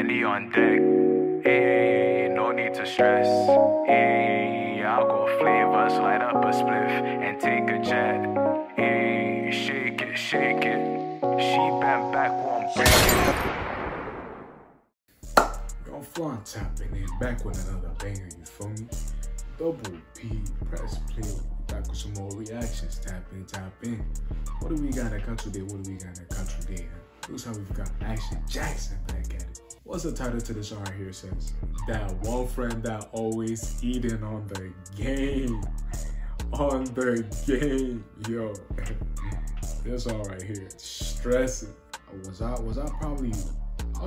Henny on deck. Hey, no need to stress. Hey, I'll go flavors, light up a spliff and take a jet. Hey, shake it, shake it. She bent back, won't break it. Don't flaunt tapping in back with another banger, you feel me? Double P, press play. Back with some more reactions. Tap in, tap in. What do we got in the country day? What do we got in the country day? Looks how we've got Action Jaxon back at it. What's the title to this right here says? That one friend that always eating on the game. On the game, yo. This all right here, stressing. I was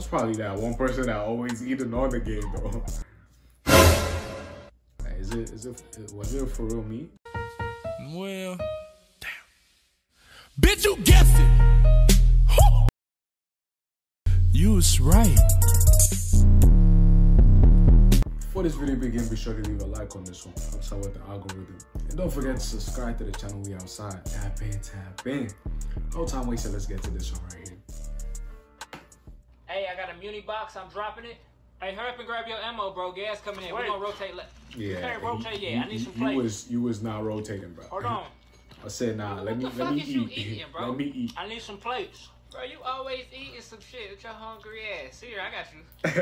probably that one person that always eating on the game though. Was it for real me? Well, damn. Bitch, you guessed it. Woo! You was right. Before this video begins, be sure to leave a like on this one. Helps out with the algorithm. And don't forget to subscribe to the channel. We outside. Tap in, tap in. No time wasted. Let's get to this one right here. Hey, I got a muni box. I'm dropping it. Hey, hurry up and grab your ammo, bro. Gas coming in. We're gonna rotate left. Yeah. Okay, rotate. Yeah, I need some plates. You was not rotating, bro. Hold on. I said, nah. What the fuck is you eating, bro? Let me eat. I need some plates. Bro, you always eating some shit with your hungry ass. Here, I got you. I'm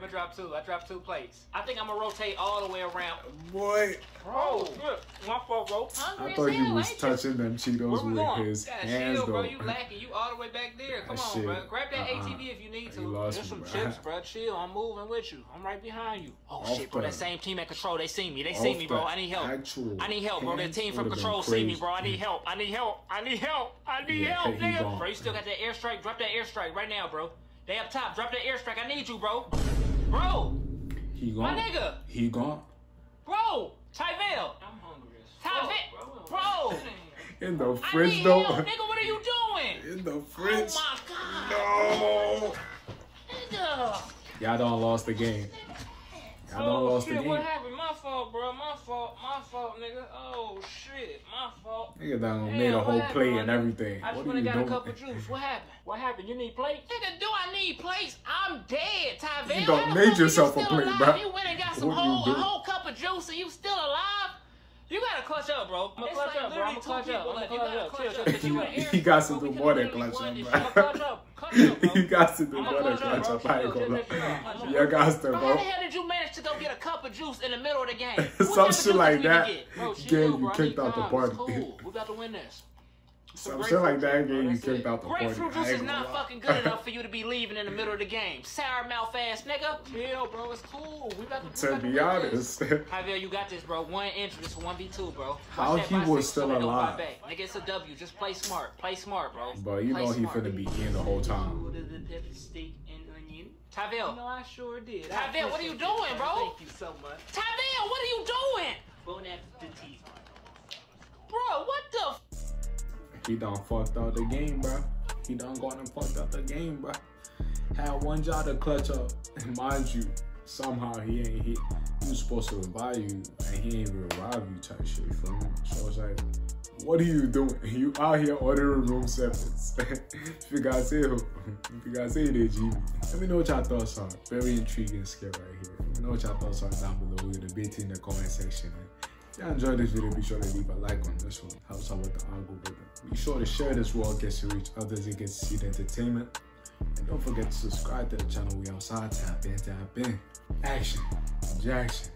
gonna drop two. I dropped two plates. I think I'm gonna rotate all the way around. Boy. Bro, look. My fault, bro. Hungry I thought as hell, you was touching them Cheetos with going? His God, hands, chill, bro. You lacking. You all the way back there. Come on, shit. Bro. Grab that ATV if you need to. There's some chips, bro. Chill. I'm moving with you. I'm right behind you. Oh, shit, bro. That same team at Control, they see me. They see me, bro. I need help. I need help, bro. That team from Control see me, bro. I need help. I need help. I need help. I need help, nigga. Bro, you still got that air. Strike, drop that airstrike right now, bro. They up top, drop that airstrike. I need you, bro. Bro, he gone. My nigga, he gone. Bro, Tyveel. I'm hungry. Tyveel, bro. In the fridge, though. Nigga, what are you doing? In the fridge. Oh my god. No. Nigga. Y'all done lost the game. Y'all done lost the game. What happened? My fault, bro. My fault, nigga. Oh shit, my fault. Nigga, done made a whole plate and everything. I just went and got a cup of juice. What happened? What happened? You need plates? Nigga, do I need plates? I'm dead, Tyveel. You done made yourself a plate, bro. You went and got some whole cup of juice, and you still alive? You gotta clutch up, bro. I'm gonna clutch up, bro. I'm gonna clutch up. You gotta clutch up. He got to do more than clutch up, bro. You got to do more than clutch up. I ain't gonna lie. You got to, bro. How the hell did you manage to go get a cup of juice in the middle of the game? Some shit like that. Game you kicked out the party. We about to win this. Some shit like that game you kicked out the party. Grapefruit juice is not fucking good enough for you to be leaving in the middle of the game. Sour mouth ass nigga. Chill, bro. It's cool. We about to be honest. Tyveel, you got this, bro. 1 entry. It's 1v2, bro. How he was still alive? Nigga, it's a W. Just play smart. Play smart, bro. Bro, you know he finna be in the whole time. Tyveel. No, I sure did. Tyveel, what are you doing, bro? Thank you so much. Tyveel, what are you doing? Bro, what the f? He done fucked out the game, bro. He done gone and fucked out the game, bro. Had one job to clutch up. And mind you, somehow he ain't hit. He was supposed to revive you, and he ain't even revive you type shit, you feel me? So it's like, what are you doing? You out here ordering room service. If you guys say it, let me know what y'all thoughts are. Very intriguing skit right here. Let me know what y'all thoughts are down below. We're gonna be in the comment section. If y'all enjoyed this video, be sure to leave a like on this one. Helps out with the algorithm. Be sure to share this where it gets to reach others and gets to see the entertainment. And don't forget to subscribe to the channel. We outside. Tap in, tap in. Action Jaxon.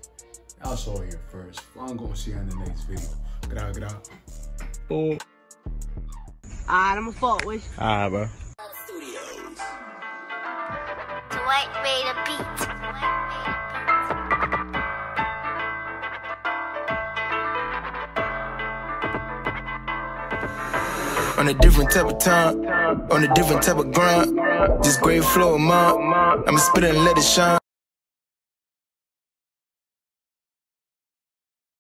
Y'all saw it here first. Well, I'm gonna see you in the next video. Get out, get out. Boom. Alright, I'ma fuck with you. Alright, bro. Studios. Dwight made a beat. On a different type of time, on a different type of grind. Just grave flow, mom. I'ma spit and let it shine.